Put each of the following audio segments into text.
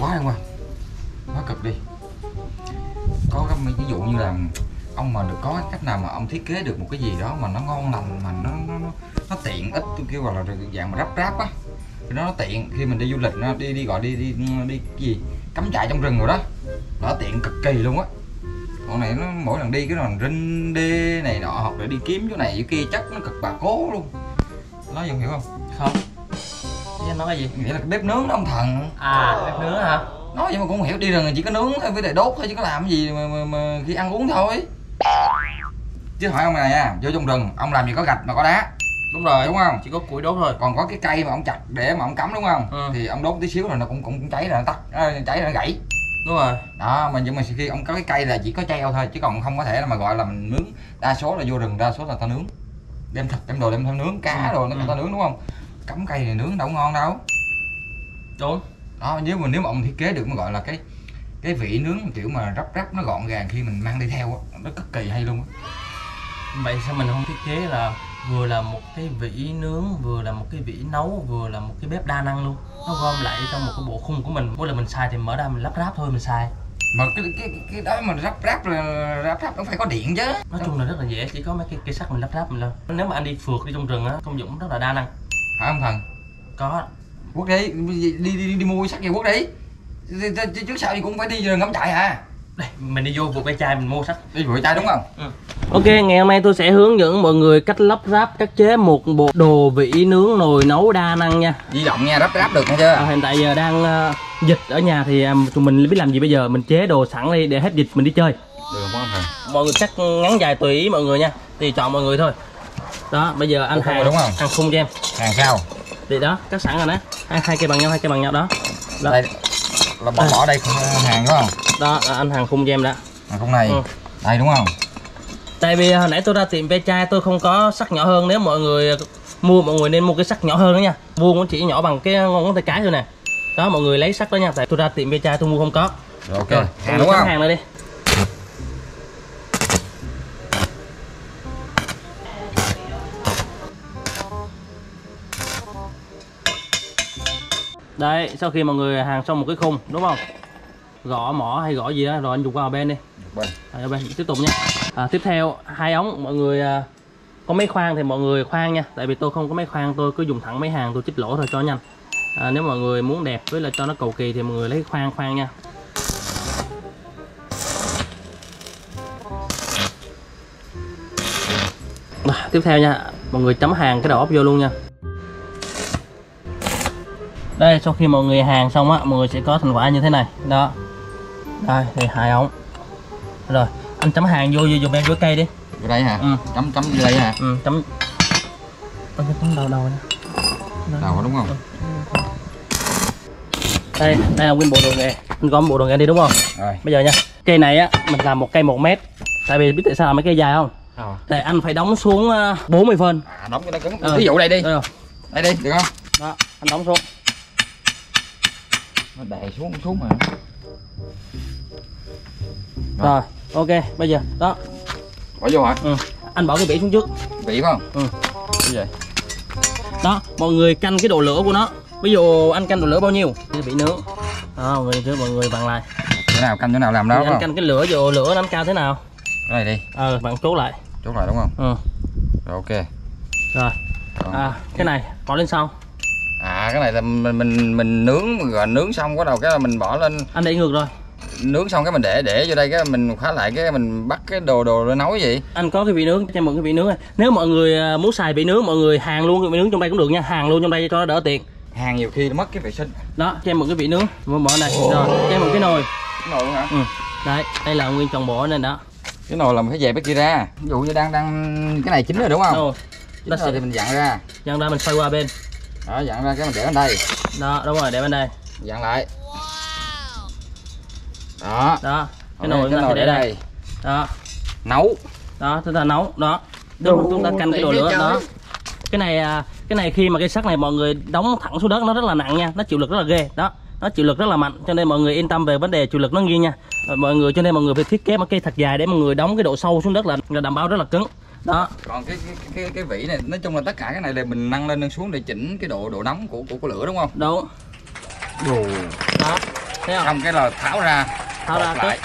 quá không ạ, quá cực đi. Có cái ví dụ như là ông mà được có cách nào mà ông thiết kế được một cái gì đó mà nó ngon lành, mà nó tiện ích, tôi kêu gọi là dạng mà ráp á, nó tiện khi mình đi du lịch, nó đi cái gì cắm trại trong rừng rồi đó, nó tiện cực kỳ luôn á. Còn này nó mỗi lần đi cái đòn rinh đê này nọ, hoặc để đi kiếm chỗ này chỗ kia chắc nó cực bà cố luôn. Nó dùng hiểu không? Không. Chứ nói cái gì? Nghĩa là bếp nướng đó ông Thần. À, bếp nướng hả? Nói vậy mà cũng không hiểu, đi rừng chỉ có nướng thôi, với lại đốt thôi chứ có làm cái gì mà khi ăn uống thôi. Chứ hỏi ông này nha, vô trong rừng ông làm gì có gạch mà có đá. Đúng rồi, đúng không? Chỉ có củi đốt thôi. Còn có cái cây mà ông chặt để mà ông cắm đúng không? Ừ. Thì ông đốt tí xíu rồi nó cũng cháy rồi nó tắt, cháy rồi nó gãy. Đúng rồi. Đó, mà nhưng mà khi ông có cái cây là chỉ có treo thôi, chứ còn không có thể là mà gọi là mình nướng. Đa số là vô rừng, đa số là ta nướng. Đem thịt, đem đồ, đem thêm nướng cá đồ nó ta nướng đúng không? Cắm cây thì nướng đâu ngon đâu. Đúng. Đó, nếu mà ông thiết kế được mà gọi là cái vị nướng kiểu mà rắp nó gọn gàng khi mình mang đi theo á, nó cực kỳ hay luôn á. Vậy sao mình không thiết kế là vừa là một cái vỉ nướng, vừa là một cái vỉ nấu, vừa là một cái bếp đa năng luôn. Nó gom lại trong một cái bộ khung của mình. Mỗi lần mình xài thì mở ra mình lắp ráp thôi, mình xài. Mà cái đó mà ráp ráp nó phải có điện chứ. Nói chung là rất là dễ, chỉ có mấy cái sắt mình lắp ráp mình lên. Nếu mà anh đi phượt đi trong rừng á, Công Dũng rất là đa năng. Phải không Thần? Có. Quốc đi mua sắt về Quốc đi. Trước sau thì cũng phải đi rừng ngắm trại à. Đây, mình đi vô vụ ve chai mình mua sắt. Đi vụ ve chai đúng không? Ừ. Ok, ngày hôm nay tôi sẽ hướng dẫn mọi người cách lắp ráp các chế một bộ đồ vỉ nướng nồi nấu đa năng nha. Di động nha, lắp ráp được nha chưa? Hiện tại giờ đang dịch ở nhà thì tụi mình biết làm gì bây giờ, mình chế đồ sẵn đi để hết dịch mình đi chơi. Được không anh? Mọi người cắt ngắn dài tùy ý mọi người nha, tùy chọn mọi người thôi. Đó, bây giờ anh hàng đúng không? Hàng khung cho em. Hàng sao? Thì đó, cắt sẵn rồi đó. Hai cây bằng nhau, hai cây bằng nhau đó. Đó. Đây là bỏ đây hàng đúng không? Đó, anh hàng khung cho em đó. Hàng khung này. Ừ. Đây đúng không? Tại vì hồi nãy tôi ra tiệm ve chai tôi không có sắt nhỏ hơn, nếu mọi người nên mua cái sắt nhỏ hơn đó nha. Vuông nó chỉ nhỏ bằng cái ngón tay cái thôi nè. Đó mọi người lấy sắt đó nha, tại tôi ra tiệm ve chai tôi mua không có. Rồi, ok, hàng đúng không? Hàng này đi. Đây, sau khi mọi người hàng xong một cái khung đúng không? Gõ mỏ hay gõ gì đó rồi anh dùng qua bên đi. Rồi, bên tiếp tục nha. Tiếp theo hai ống mọi người có máy khoan thì mọi người khoan nha, tại vì tôi không có máy khoan tôi cứ dùng thẳng máy hàng tôi chích lỗ thôi cho nhanh. Nếu mọi người muốn đẹp với là cho nó cầu kỳ thì mọi người lấy khoan nha. Tiếp theo nha mọi người chấm hàng cái đầu ốc vô luôn nha. Đây sau khi mọi người hàng xong á mọi người sẽ có thành quả như thế này đó. Đây thì hai ống rồi. Anh chấm hàng vô dùm em với cây đi. Vô đây hả? Ừ. Chấm vô đây hả? Ừ, chấm. Anh chấm đầu nè. Đầu đúng không? Ừ. Đây là nguyên bộ đồ nghề. Anh gom bộ đồ nghề đi đúng không? Rồi. Bây giờ nha. Cây này á mình làm một cây 1 mét. Tại vì biết tại sao làm mấy cây dài không? Tại anh phải đóng xuống 40 phân. À đóng cho nó cứng. Ví dụ đây đi. Đây đi, được không? Đó, anh đóng xuống. Nó đè xuống mà. Rồi. Ok, bây giờ, đó. Bỏ vô hả? Ừ. Anh bỏ cái vỉ xuống trước. Vỉ không? Ừ. Như vậy. Đó, mọi người canh cái độ lửa của nó. Ví dụ anh canh độ lửa bao nhiêu? Cái vỉ nướng. Đó, mọi người bằng lại. Chỗ nào canh chỗ nào làm đó. Anh canh cái lửa, độ lửa nó cao thế nào? Cái này đi. Ừ, bạn chốt lại. Chốt lại đúng không? Ừ. Rồi ok. Rồi. Cái này bỏ lên sau. À, cái này là mình nướng rồi, nướng xong bắt đầu cái là mình bỏ lên. Anh để ngược rồi. Nướng xong cái mình để vô đây cái mình khóa lại cái mình bắt cái đồ nấu gì. Anh có cái vị nướng cho mọi cái vị nướng. Nếu mọi người muốn xài vị nướng mọi người hàng luôn cái vị nướng trong đây cũng được nha, hàng luôn trong đây cho nó đỡ tiền. Hàng nhiều khi nó mất cái vệ sinh. Đó, cho em một cái vị nướng, mở này. Rồi, cho em một cái nồi. Cái nồi luôn hả? Ừ. Đấy, đây là nguyên tròn bộ nên đó. Cái nồi là mình phải dẹp cái kia ra. Ví dụ như đang cái này chín rồi đúng không? Đúng. Chín rồi thì mình dặn ra. Dặn ra mình xoay qua bên. Đó, dặn ra cái mình để bên đây. Đó, đúng rồi, để bên đây. Dặn lại. Đó. Đó, cái nồi chúng ta để đây. Đó. Nấu. Đó, chúng ta nấu, đó. Chúng ta canh cái đồ lửa đó. Cái này khi mà cái sắt này mọi người đóng thẳng xuống đất nó rất là nặng nha, nó chịu lực rất là ghê. Đó, nó chịu lực rất là mạnh cho nên mọi người yên tâm về vấn đề chịu lực nó nghiêng nha. Mọi người cho nên mọi người phải thiết kế một cây thật dài để mọi người đóng cái độ sâu xuống đất là đảm bảo rất là cứng. Đó. Còn cái vỉ này nói chung là tất cả cái này là mình nâng lên nâng xuống để chỉnh cái độ nóng của lửa đúng không? Đúng. Đồ. Đó. Thấy không? Xong cái là tháo ra lại.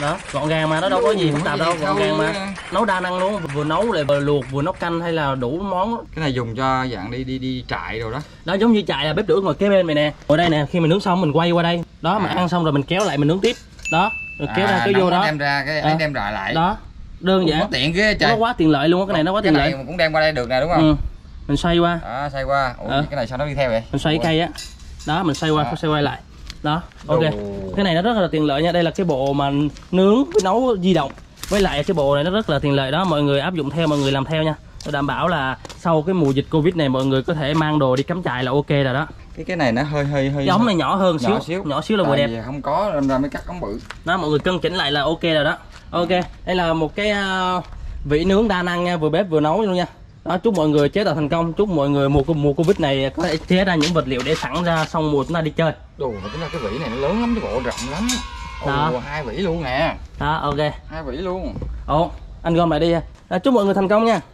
Đó, gọn gàng mà, nó đâu có gì phức tạp đâu, gọn gàng mà. Nấu đa năng luôn, vừa nấu lại vừa luộc, vừa nấu canh hay là đủ món. Cái này dùng cho dạng đi trại rồi đó. Đó, giống như trại là bếp lửa ngồi kế bên mày nè. Ngồi đây nè, khi mình nướng xong mình quay qua đây. Đó, mà ăn xong rồi mình kéo lại mình nướng tiếp. Đó, rồi kéo ra cái vô đó. Đem ra cái đem rọi lại. Đó. Đơn giản. Nó tiện ghê trời. Nó quá tiện lợi luôn, cái này nó quá tiện lợi. Cái này cũng đem qua đây được nè đúng không? Ừ. Mình xoay qua. Đó, xoay qua. Ủa cái này sao nó đi theo vậy? Mình xoay cây á. Đó, mình xoay qua, nó xoay quay lại. Đó, ok. Cái này nó rất là tiện lợi nha. Đây là cái bộ mà nướng nấu di động. Với lại cái bộ này nó rất là tiện lợi đó, mọi người áp dụng theo, mọi người làm theo nha. Tôi đảm bảo là sau cái mùa dịch Covid này mọi người có thể mang đồ đi cắm trại là ok rồi đó. Cái này nó hơi giống này nhỏ hơn xíu. Nhỏ xíu là vừa đẹp. Không có làm ra mới cắt ống bự. Đó, mọi người cân chỉnh lại là ok rồi đó. Ok, đây là một cái vỉ nướng đa năng nha, vừa bếp vừa nấu luôn nha. Đó, chúc mọi người chế tạo thành công, chúc mọi người mùa Covid này có thể chế ra những vật liệu để sẵn ra xong mùa chúng ta đi chơi. Đồ mà cái vỉ này nó lớn lắm, cái bộ rộng lắm. Ồ, 2 vỉ luôn nè. Đó, ok. 2 vỉ luôn. Ồ, anh gom lại đi. Đó, chúc mọi người thành công nha.